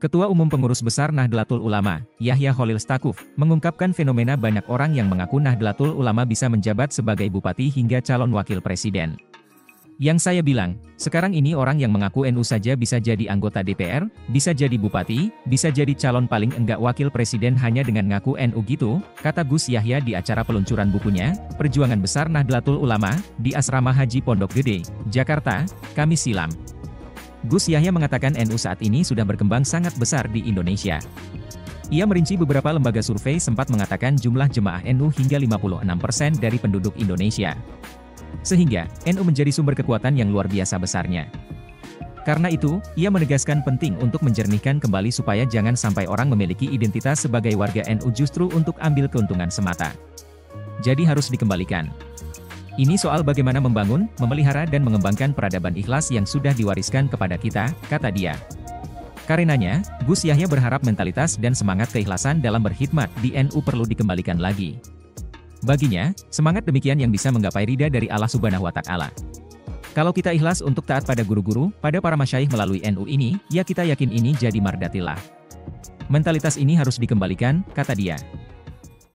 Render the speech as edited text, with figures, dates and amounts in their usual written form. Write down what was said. Ketua Umum Pengurus Besar Nahdlatul Ulama, Yahya Cholil Staquf, mengungkapkan fenomena banyak orang yang mengaku Nahdlatul Ulama bisa menjabat sebagai bupati hingga calon wakil presiden. Yang saya bilang, sekarang ini orang yang mengaku NU saja bisa jadi anggota DPR, bisa jadi bupati, bisa jadi calon paling enggak wakil presiden hanya dengan ngaku NU gitu, kata Gus Yahya di acara peluncuran bukunya, Perjuangan Besar Nahdlatul Ulama, di Asrama Haji Pondok Gede, Jakarta, Kamis silam. Gus Yahya mengatakan NU saat ini sudah berkembang sangat besar di Indonesia. Ia merinci beberapa lembaga survei sempat mengatakan jumlah jemaah NU hingga 56% dari penduduk Indonesia. Sehingga, NU menjadi sumber kekuatan yang luar biasa besarnya. Karena itu, ia menegaskan penting untuk menjernihkan kembali supaya jangan sampai orang memiliki identitas sebagai warga NU justru untuk ambil keuntungan semata. Jadi harus dikembalikan. Ini soal bagaimana membangun, memelihara dan mengembangkan peradaban ikhlas yang sudah diwariskan kepada kita, kata dia. Karenanya, Gus Yahya berharap mentalitas dan semangat keikhlasan dalam berkhidmat di NU perlu dikembalikan lagi. Baginya, semangat demikian yang bisa menggapai ridha dari Allah Subhanahu Wa Ta'ala. Kalau kita ikhlas untuk taat pada guru-guru, pada para masyaikh melalui NU ini, ya kita yakin ini jadi mardhatillah. Mentalitas ini harus dikembalikan, kata dia.